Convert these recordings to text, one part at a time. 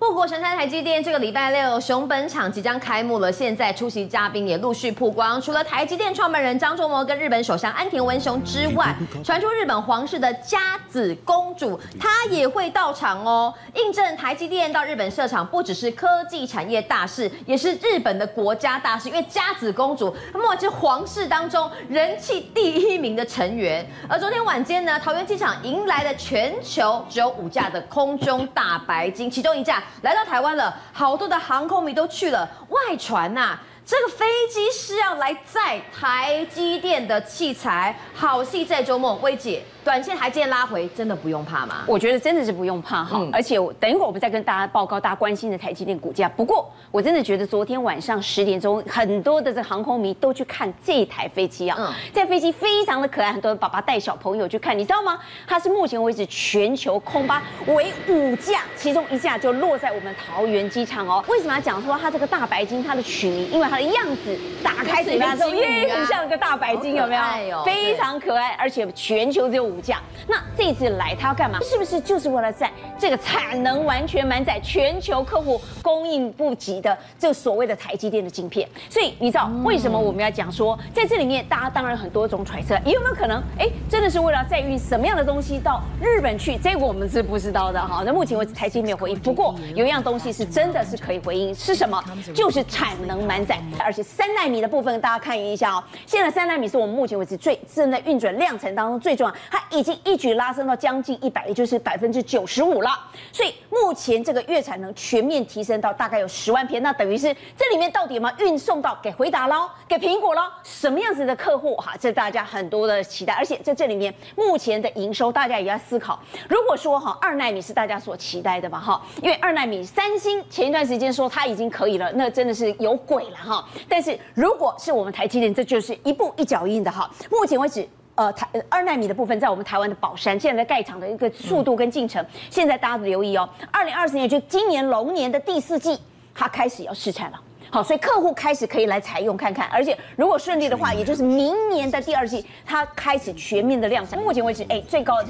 护国神山台积电这个礼拜六熊本厂即将开幕了，现在出席嘉宾也陆续曝光。除了台积电创办人张忠谋跟日本首相安田文雄之外，传出日本皇室的佳子公主她也会到场哦，印证台积电到日本设厂不只是科技产业大事，也是日本的国家大事。因为佳子公主目前是皇室当中人气第一名的成员。而昨天晚间呢，桃园机场迎来了全球只有5架的空中大白鲸，其中一架 来到台湾了，好多的航空迷都去了。外传啊，这个飞机是要来载台积电的器材。好戏在周末，薇姐，短线台积电拉回，真的不用怕吗？我觉得真的是不用怕哈。而且等一会儿我们再跟大家报告大家关心的台积电股价。不过我真的觉得昨天晚上10点钟，很多的这航空迷都去看这台飞机啊。这飞机非常的可爱，很多人爸爸带小朋友去看，你知道吗？它是目前为止全球空巴为5架，其中1架就落在我们桃园机场哦。为什么要讲说它这个大白鲸它的取名？因为它 的样子，打开嘴巴之后，耶，很像个大白鲸，有没有？非常可爱，而且全球只有5架。那这次来，它要干嘛？是不是就是为了在这个产能完全满载、全球客户供应不及的这所谓的台积电的晶片？所以你知道为什么我们要讲说，在这里面大家当然很多种揣测，有没有可能？哎，真的是为了载运什么样的东西到日本去？这个我们是不知道的哈。那目前为止，台积没有回应。不过有一样东西是真的是可以回应，是什么？就是产能满载。 而且3奈米的部分，大家看一下哦。现在3奈米是我们目前为止正在运转量产当中最重要，它已经一举拉升到将近100，也就是95%了。所以目前这个月产能全面提升到大概有10万片，那等于是这里面到底有没有运送到给回答咯，给苹果咯，什么样子的客户哈？这大家很多的期待。而且在这里面目前的营收，大家也要思考。如果说哈2奈米是大家所期待的嘛哈，因为2奈米三星前一段时间说它已经可以了，那真的是有鬼了哈。 但是如果是我们台积电，这就是一步一脚印的哈。目前为止，2奈米的部分在我们台湾的宝山，现在在盖厂的一个速度跟进程，现在大家留意哦，2024年就今年龙年的第4季，它开始要试产了。 好，所以客户开始可以来采用看看，而且如果顺利的话，也就是明年的第2季，它开始全面的量产。目前为止，哎，最高的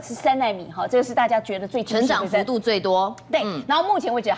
是3奈米，哈，这个是大家觉得最成长幅度最多。对，然后目前为止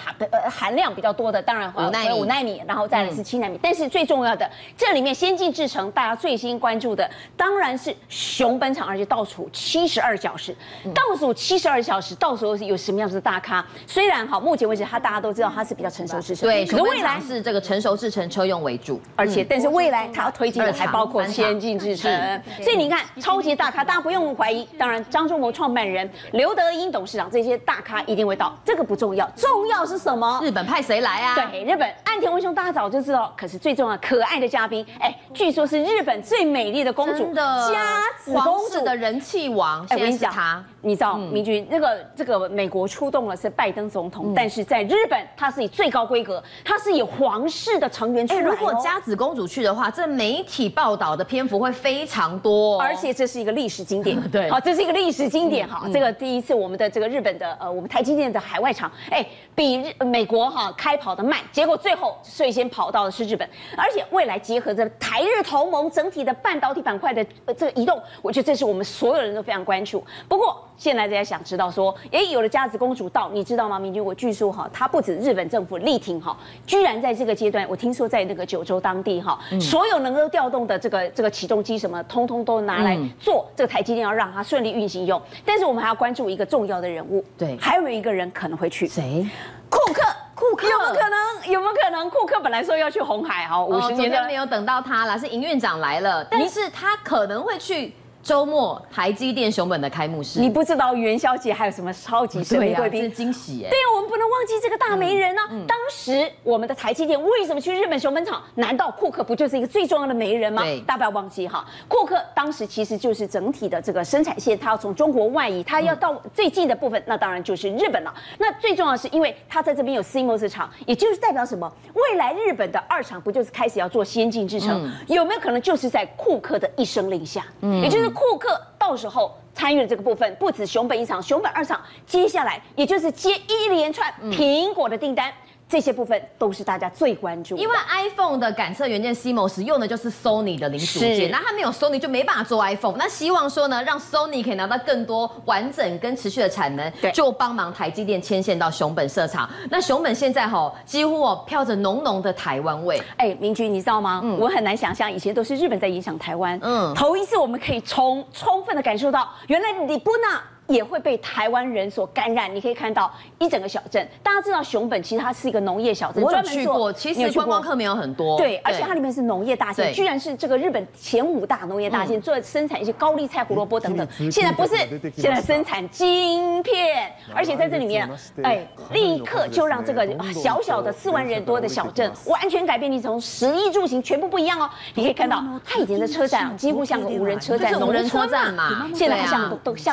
含量比较多的，当然5奈米，然后再来是7奈米。但是最重要的，这里面先进制程大家最新关注的，当然是熊本厂，而且倒数72小时，倒数72小时，到时候有什么样子的大咖？虽然哈，目前为止它大家都知道它是比较成熟制程，对，可是未来 是这个成熟制程车用为主，而且但是未来它要推进的还包括先进制程，所以你看超级大咖，大家不用怀疑。当然，张忠谋创办人、刘德英董事长这些大咖一定会到，这个不重要，重要是什么？日本派谁来啊？对，日本岸田文雄大家早就知道，可是最重要可爱的嘉宾，哎，据说是日本最美丽的公主，佳子公主的人气王，哎，我跟你讲，你知道明君那个这个美国出动了是拜登总统，但是在日本他是以最高规格，他是有 皇室的成员去，如果佳子公主去的话，这媒体报道的篇幅会非常多，而且这是一个历史经典。对，好，这是一个历史经典哈。这个第一次我们的这个日本的我们台积电的海外厂，哎，比美国哈开跑的慢，结果最后最先跑到的是日本，而且未来结合着台日同盟整体的半导体板块的这个移动，我觉得这是我们所有人都非常关注。不过 现在大家想知道说，哎，有了佳子公主到，你知道吗？明君，我据说哈，她不止日本政府力挺哈，居然在这个阶段，我听说在那个9州当地哈，所有能够调动的这个起重机什么，通通都拿来做这个台积电，要让它顺利运行用。但是我们还要关注一个重要的人物，对，还有一个人可能会去，谁？库克。 库克有没有可能？有没有可能？库克本来说要去红海哈，50年没有等到他啦，是营运长来了，但是他可能会去 周末台积电熊本的开幕式，你不知道元宵节还有什么超级神秘贵宾，是惊喜哎！对啊，我们不能忘记这个大媒人啊！当时我们的台积电为什么去日本熊本厂？难道库克不就是一个最重要的媒人吗？大家不要忘记哈，库克当时其实就是整体的这个生产线，他要从中国外移，他要到最近的部分，那当然就是日本了。那最重要的是，因为他在这边有 CMOS 厂，也就是代表什么？未来日本的2厂不就是开始要做先进制程？有没有可能就是在库克的一声令下，也就是 库克到时候参与了这个部分，不止熊本1厂、熊本2厂，接下来也就是接一连串苹果的订单。这些部分都是大家最关注的。因为 iPhone 的感测元件 CMOS 用的就是 Sony 的零组件，那它没有 Sony 就没办法做 iPhone。那希望说呢，让 Sony 可以拿到更多完整跟持续的产能，就帮忙台积电牵线到熊本设厂。那熊本现在几乎飘着浓浓的台湾味。哎，明君，你知道吗？我很难想象以前都是日本在影响台湾，头一次我们可以充分的感受到，原来你不那。也会被台湾人所感染，你可以看到一整个小镇。大家知道熊本其实它是一个农业小镇，我有去过，其实观光客没有很多。对，而且它里面是农业大县，居然是这个日本前5大农业大县，做生产一些高丽菜、胡萝卜等等。现在不是，现在生产晶片，而且在这里面，哎，立刻就让这个小小的4万人多的小镇完全改变，你从食衣住行全部不一样哦。你可以看到，它以前的车站几乎像个无人车站、农人车站嘛，现在像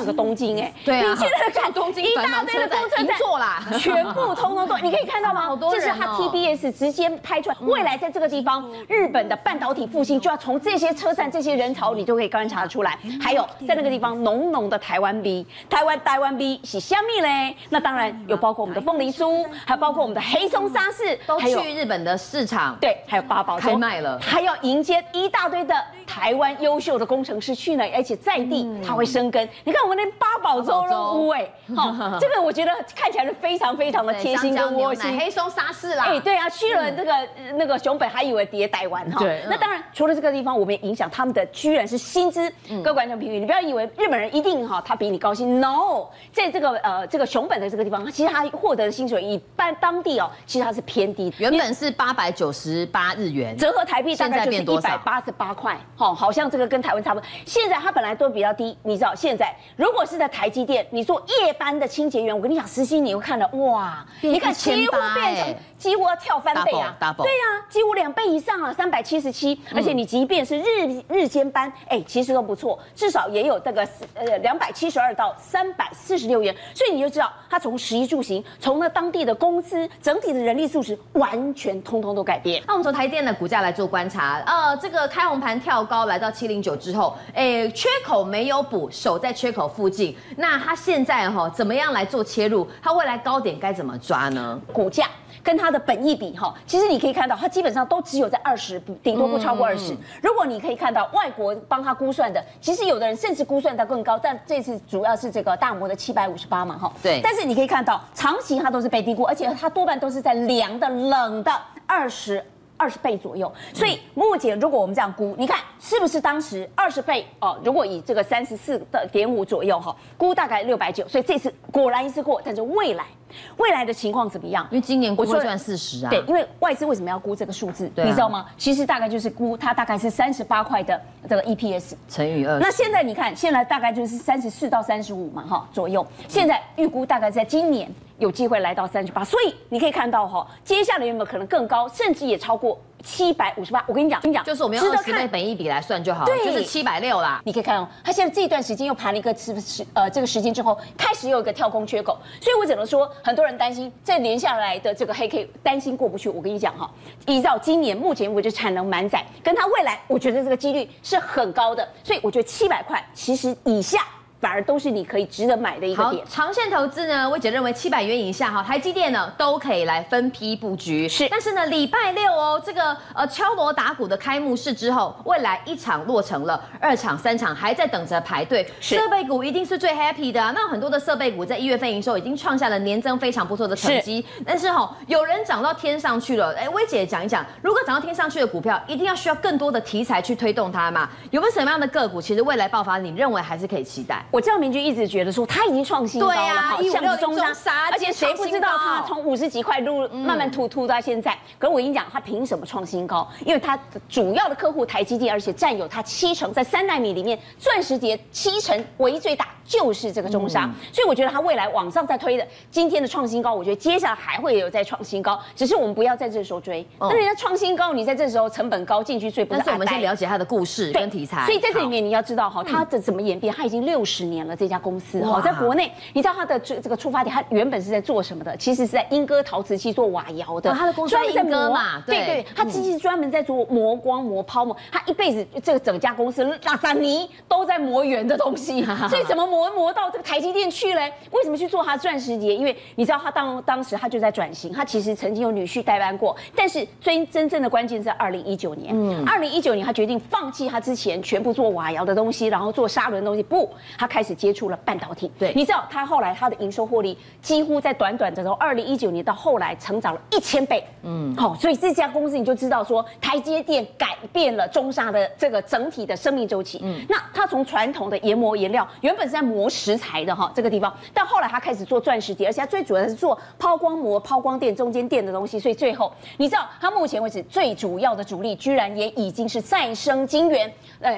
个东京哎。 对啊，你现在看东京一大堆的公车站，全部通通都，你可以看到吗？这是它 TBS 直接拍出来，未来在这个地方，日本的半导体复兴就要从这些车站、这些人潮，你就可以观察出来。还有在那个地方，浓浓的台湾 B， 台湾 B 是虾米嘞？那当然有包括我们的凤梨酥，还包括我们的黑松沙士，都去日本的市场，对，还有八宝粥开卖了，还要迎接一大堆的台湾优秀的工程师去呢，而且在地他会生根。你看我们那八宝。 粥肉屋哎，好，这个我觉得看起来是非常的贴心跟窝心。黑松沙士啦，哎，对啊，去了那个熊本还以为跌台湾哈。对，那当然除了这个地方，我们也影响他们的居然是薪资。各位观众朋友，你不要以为日本人一定他比你高薪 ，no， 在这个熊本的这个地方，其实他获得的薪水以当地其实他是偏低，原本是898日元，折合台币大概就是188块，好像这个跟台湾差不多。现在他本来都比较低，你知道现在如果是在台积电，你做夜班的清洁员，我跟你讲，实际你又看了哇，你看几乎变成几乎要跳翻倍啊，对呀，几乎2倍以上啊，377。而且你即便是日间班，哎，其实都不错，至少也有这个272到346元。所以你就知道，他从食衣住行，从那当地的公司整体的人力素质，完全通都改变。那我们从台积电的股价来做观察，这个开红盘跳高来到709之后，哎，缺口没有补，守在缺口附近。 那它现在怎么样来做切入？它未来高点该怎么抓呢？股价跟它的本益比其实你可以看到，它基本上都只有在20，顶多不超过20。如果你可以看到外国帮它估算的，其实有的人甚至估算到更高，但这次主要是这个大摩的758嘛对。但是你可以看到，长期它都是被低估，而且它多半都是在凉的、冷的20倍左右，所以目前如果我们这样估，你看是不是当时20倍哦？如果以这个34.5左右估大概690，所以这次果然一次过，但是未来的情况怎么样？因为今年估会赚40啊。对，因为外资为什么要估这个数字？你知道吗？其实大概就是估它大概是38块的这个 EPS 乘以2。那现在你看，现在大概就是34到35嘛左右。现在预估大概在今年有机会来到38，所以你可以看到接下来有没有可能更高，甚至也超过758？我跟你讲，就是我们用20倍本益比来算就好了，就是760啦。你可以看哦，它现在这一段时间又盘了一个这个时间之后，开始又有一个跳空缺口，所以我只能说。 很多人担心，这连下来的这个黑 K 担心过不去。我跟你讲依照今年目前为止产能满载，跟它未来，我觉得这个几率是很高的。所以我觉得700块其实以下反而都是你可以值得买的一个点。长线投资呢，我姐认为700元以下台积电呢都可以来分批布局。是，但是呢，礼拜6这个敲锣打鼓的开幕式之后，未来1场落成了，2场、3场还在等着排队。设备股一定是最 happy 的啊！那很多的设备股在1月份营收已经创下了年增非常不错的成绩，但是有人涨到天上去了。哎，薇姐讲一讲，如果涨到天上去的股票，一定要需要更多的题材去推动它嘛？有没有什么样的个股，其实未来爆发，你认为还是可以期待？ 我知道明君一直觉得说他已经创新高了，像中沙，而且谁不知道他从50几块路慢慢突到现在？可是我跟你讲，他凭什么创新高？因为他主要的客户台积电，而且占有他70%，在3奈米里面，钻石节70%为最大，就是这个中沙。所以我觉得他未来往上在推的，今天的创新高，我觉得接下来还会有在创新高，只是我们不要在这时候追。那人家创新高，你在这时候成本高进去追，不是？但是我们先了解他的故事跟题材。所以在这里面你要知道他怎么演变，他已经60。20年了，这家公司好在国内，你知道它的这个出发点，它原本是在做什么的？其实是在英歌陶瓷器做瓦窑的，它的公司在英歌嘛，对，它机器专门在做磨光、磨泡沫，它一辈子这个整家公司拉萨尼都在磨圆的东西，所以怎么磨到这个台积电去嘞？为什么去做它钻石节？因为你知道它当时它就在转型，它其实曾经有女婿代班过，但是真正的关键在2019年，2019年它决定放弃它之前全部做瓦窑的东西，然后做砂轮的东西，不，它开始接触了半导体。对，你知道它后来它的营收获利几乎在短短的从2019年到后来成长了1000倍，好，所以这家公司你就知道说台积电改变了中砂的这个整体的生命周期。那它从传统的研磨研料原本是在磨石材的这个地方，但后来它开始做钻石碟，而且它最主要是做抛光膜、抛光电、中间电的东西，所以最后你知道它目前为止最主要的主力居然也已经是再生晶圆。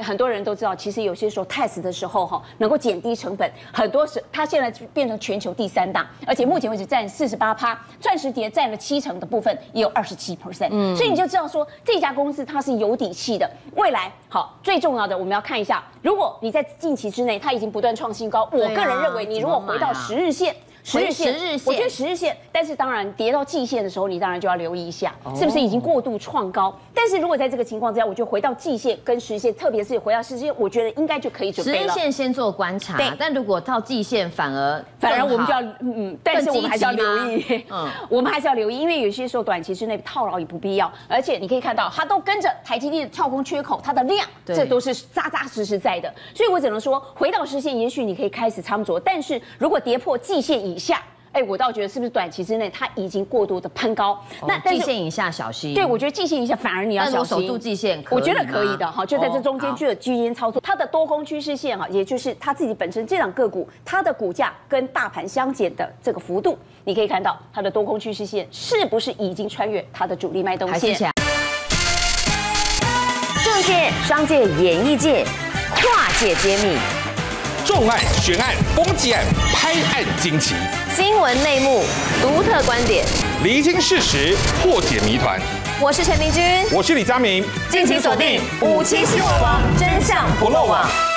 很多人都知道，其实有些时候 test 的时候能够减低成本，很多时它现在变成全球第3大，而且目前为止占48%，钻石碟占了70%的部分，也有27%。所以你就知道说这家公司它是有底气的。未来好，最重要的我们要看一下，如果你在近期之内它已经不断创新高，我个人认为你如果回到10日线。10日线，我觉得10日线，但是当然跌到季线的时候，你当然就要留意一下，是不是已经过度创高？但是如果在这个情况之下，我觉得回到季线跟10日线，特别是回到10日线，我觉得应该就可以准备了。10日线先做观察，但如果到季线反而我们就要但是我们还是要留意，我们还是要留意，因为有些时候短期之内套牢也不必要，而且你可以看到它都跟着台积电的跳空缺口，它的量，这都是扎扎实实在的，所以我只能说回到10日线，也许你可以开始参酌，但是如果跌破季线以下，我倒觉得是不是短期之内它已经过度的攀高？那季线以下小心。对，我觉得季线以下反而你要小心。守住季线，我觉得可以的就在这中间去区间操作。它的多空趋势线也就是它自己本身这档个股它的股价跟大盘相减的这个幅度，你可以看到它的多空趋势线是不是已经穿越它的主力脉动线？政界、商界、演艺界，跨界揭秘。重案、悬案、攻击案、拍案惊奇，新闻内幕、独特观点，厘清事实，破解谜团。我是陈明君，我是李佳明，敬请锁定577新闻网，真相不漏网。